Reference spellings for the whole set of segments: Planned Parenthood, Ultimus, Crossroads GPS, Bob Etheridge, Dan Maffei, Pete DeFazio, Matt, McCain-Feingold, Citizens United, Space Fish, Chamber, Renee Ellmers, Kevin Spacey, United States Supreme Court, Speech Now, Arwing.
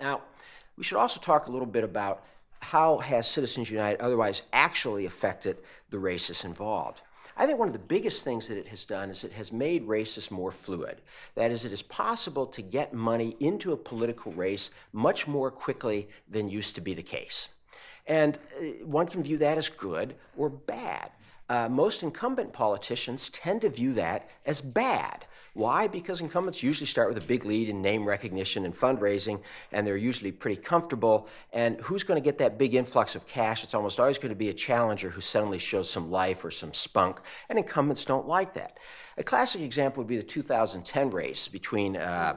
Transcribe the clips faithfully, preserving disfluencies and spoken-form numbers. Now, we should also talk a little bit about how has Citizens United otherwise actually affected the racists involved. I think one of the biggest things that it has done is it has made races more fluid. That is, it is possible to get money into a political race much more quickly than used to be the case. And one can view that as good or bad. Uh, most incumbent politicians tend to view that as bad. Why? Because incumbents usually start with a big lead in name recognition and fundraising, and they're usually pretty comfortable. And who's going to get that big influx of cash? It's almost always going to be a challenger who suddenly shows some life or some spunk, and incumbents don't like that. A classic example would be the two thousand ten race between uh,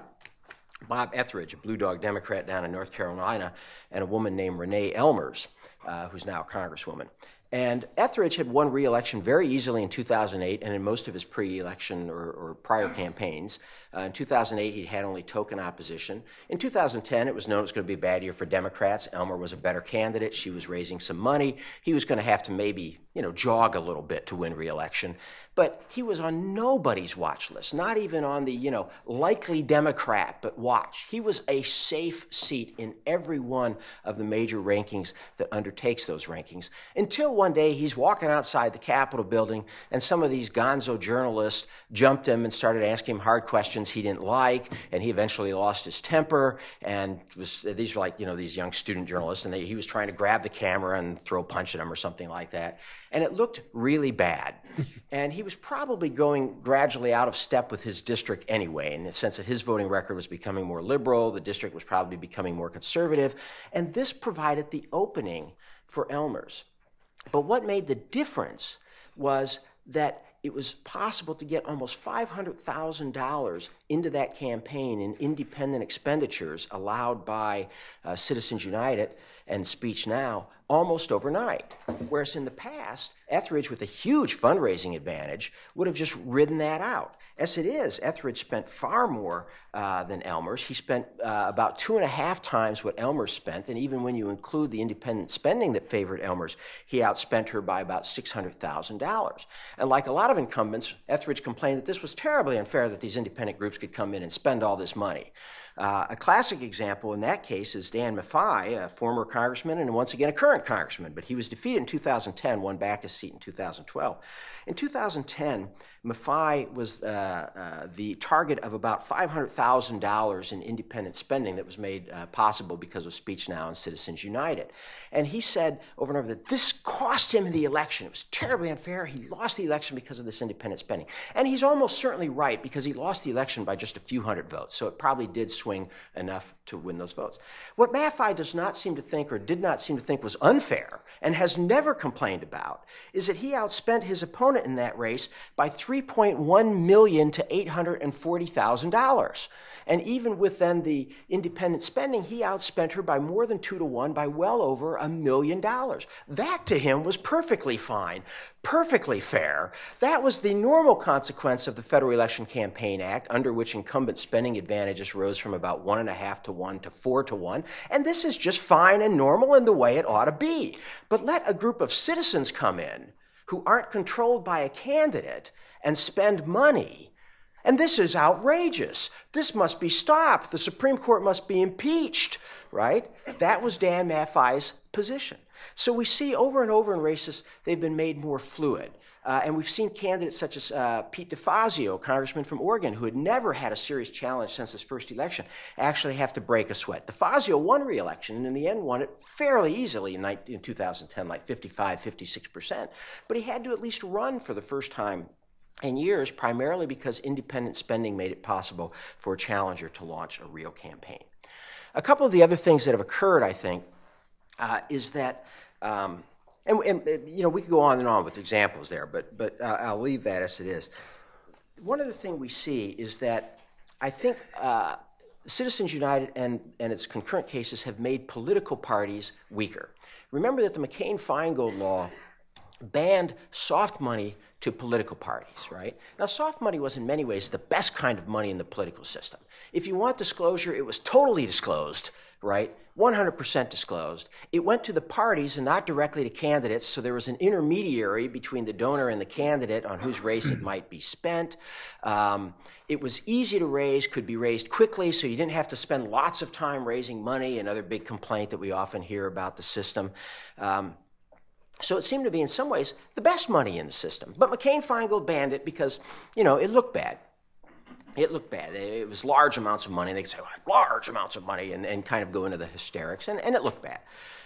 Bob Etheridge, a Blue Dog Democrat down in North Carolina, and a woman named Renee Ellmers, uh, who's now a congresswoman. And Etheridge had won re-election very easily in two thousand eight and in most of his pre-election or, or prior campaigns. Uh, in two thousand eight, he had only token opposition. In two thousand ten, it was known it was going to be a bad year for Democrats. Ellmer was a better candidate. She was raising some money. He was going to have to maybe, you know, jog a little bit to win re-election. But he was on nobody's watch list, not even on the, you know, likely Democrat, but watch. He was a safe seat in every one of the major rankings that undertakes those rankings, until one day he's walking outside the Capitol building and some of these gonzo journalists jumped him and started asking him hard questions he didn't like, and he eventually lost his temper, and was, these were like, you know, these young student journalists, and they, he was trying to grab the camera and throw a punch at him or something like that. And it looked really bad. And he was probably going gradually out of step with his district anyway, in the sense that his voting record was becoming more liberal, the district was probably becoming more conservative, and this provided the opening for Ellmers. But what made the difference was that it was possible to get almost five hundred thousand dollars into that campaign in independent expenditures allowed by uh, Citizens United and Speech Now almost overnight. Whereas in the past, Etheridge, with a huge fundraising advantage, would have just ridden that out. As it is, Etheridge spent far more uh, than Ellmers. He spent uh, about two and a half times what Ellmers spent, and even when you include the independent spending that favored Ellmers, he outspent her by about six hundred thousand dollars. And like a lot of incumbents, Etheridge complained that this was terribly unfair that these independent groups could come in and spend all this money. Uh, a classic example in that case is Dan Maffei, a former congressman and once again a current congressman, but he was defeated in two thousand ten, won back his seat in two thousand twelve. In two thousand ten, Maffei was uh, uh, the target of about five hundred thousand dollars in independent spending that was made uh, possible because of Speech Now and Citizens United. And he said over and over that this cost him the election. It was terribly unfair. He lost the election because of this independent spending. And he's almost certainly right, because he lost the election by just a few hundred votes, so it probably did swing enough to win those votes. What Maffei does not seem to think, or did not seem to think, was unfair and has never complained about is that he outspent his opponent in that race by three point one million dollars to eight hundred forty thousand dollars. And even with then the independent spending, he outspent her by more than two to one, by well over a million dollars. That to him was perfectly fine, perfectly fair. That was the normal consequence of the Federal Election Campaign Act, under which incumbent spending advantages rose from about one and a half to one to four to one. And this is just fine and normal in the way it ought to be. But let a group of citizens come in who aren't controlled by a candidate and spend money. And this is outrageous. This must be stopped. The Supreme Court must be impeached, right? That was Dan Maffei's position. So we see over and over in races, they've been made more fluid. Uh, and we've seen candidates such as uh, Pete DeFazio, congressman from Oregon, who had never had a serious challenge since his first election, actually have to break a sweat. DeFazio won re-election and in the end won it fairly easily in, in two thousand ten, like fifty-five, fifty-six percent. But he had to at least run for the first time in years, primarily because independent spending made it possible for a challenger to launch a real campaign. A couple of the other things that have occurred, I think, uh, is that, um, and, and you know, we could go on and on with examples there, but, but uh, I'll leave that as it is. One other thing we see is that I think uh, Citizens United and, and its concurrent cases have made political parties weaker. Remember that the McCain-Feingold law banned soft money to political parties, right? Now, soft money was in many ways the best kind of money in the political system. If you want disclosure, it was totally disclosed, right? one hundred percent disclosed. It went to the parties and not directly to candidates, so there was an intermediary between the donor and the candidate on whose race it might be spent. Um, it was easy to raise, could be raised quickly, so you didn't have to spend lots of time raising money, another big complaint that we often hear about the system. Um, So it seemed to be, in some ways, the best money in the system. But McCain-Feingold banned it because, you know, it looked bad. It looked bad. It was large amounts of money. They could say, well, large amounts of money, and, and kind of go into the hysterics, and, and it looked bad.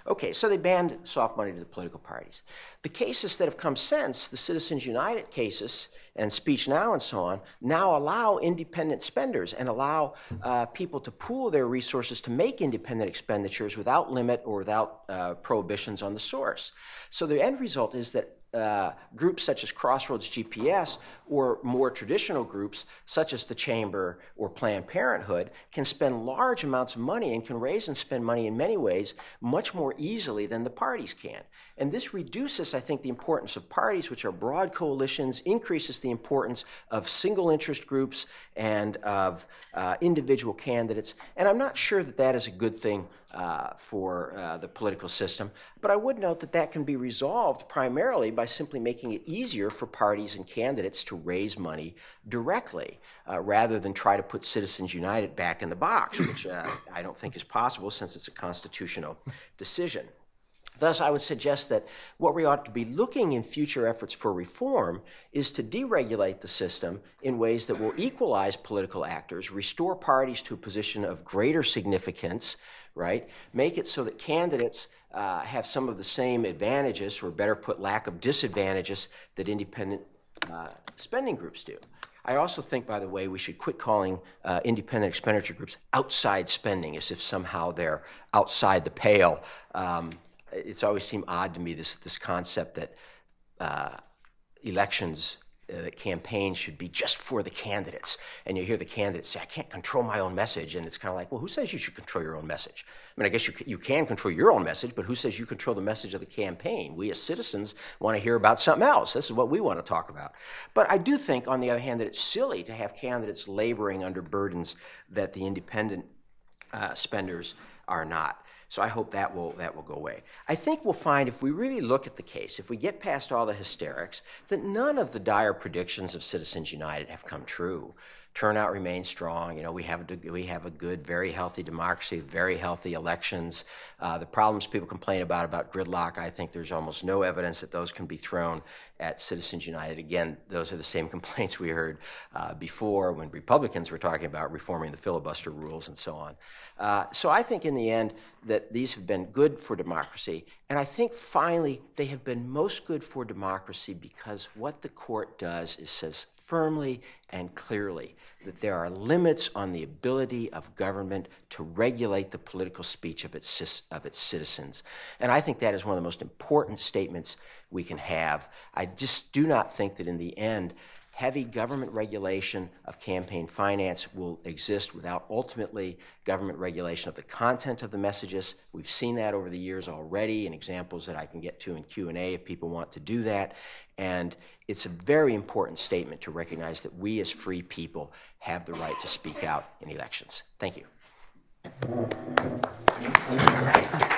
Okay, so they banned soft money to the political parties. The cases that have come since, the Citizens United cases and Speech Now and so on, now allow independent spenders and allow uh, people to pool their resources to make independent expenditures without limit or without uh, prohibitions on the source. So the end result is that Uh, groups such as Crossroads G P S or more traditional groups such as the Chamber or Planned Parenthood can spend large amounts of money and can raise and spend money in many ways much more easily than the parties can. And this reduces, I think, the importance of parties, which are broad coalitions, increases the importance of single interest groups and of uh, individual candidates. And I'm not sure that that is a good thing Uh, for uh, the political system. But I would note that that can be resolved primarily by simply making it easier for parties and candidates to raise money directly, uh, rather than try to put Citizens United back in the box, which uh, I don't think is possible since it's a constitutional decision. Thus, I would suggest that what we ought to be looking in future efforts for reform is to deregulate the system in ways that will equalize political actors, restore parties to a position of greater significance, right? Make it so that candidates uh, have some of the same advantages, or better put, lack of disadvantages, that independent uh, spending groups do. I also think, by the way, we should quit calling uh, independent expenditure groups outside spending, as if somehow they're outside the pale. Um, It's always seemed odd to me, this, this concept that uh, elections, uh, campaigns should be just for the candidates. And you hear the candidates say, I can't control my own message. And it's kind of like, well, who says you should control your own message? I mean, I guess you, you can control your own message, but who says you control the message of the campaign? We as citizens want to hear about something else. This is what we want to talk about. But I do think, on the other hand, that it's silly to have candidates laboring under burdens that the independent uh, spenders are not. So I hope that will, that will go away. I think we'll find, if we really look at the case, if we get past all the hysterics, that none of the dire predictions of Citizens United have come true. Turnout remains strong. You know, we have a, we have a good, very healthy democracy, very healthy elections. Uh, the problems people complain about, about gridlock, I think there's almost no evidence that those can be thrown at Citizens United. Again, those are the same complaints we heard uh, before when Republicans were talking about reforming the filibuster rules and so on. Uh, so I think in the end that these have been good for democracy. And I think finally they have been most good for democracy because what the court does is says firmly and clearly that there are limits on the ability of government to regulate the political speech of its, of its citizens. And I think that is one of the most important statements we can have. I just do not think that in the end, heavy government regulation of campaign finance will exist without ultimately government regulation of the content of the messages. We've seen that over the years already in examples that I can get to in Q and A if people want to do that. And it's a very important statement to recognize that we as free people have the right to speak out in elections. Thank you.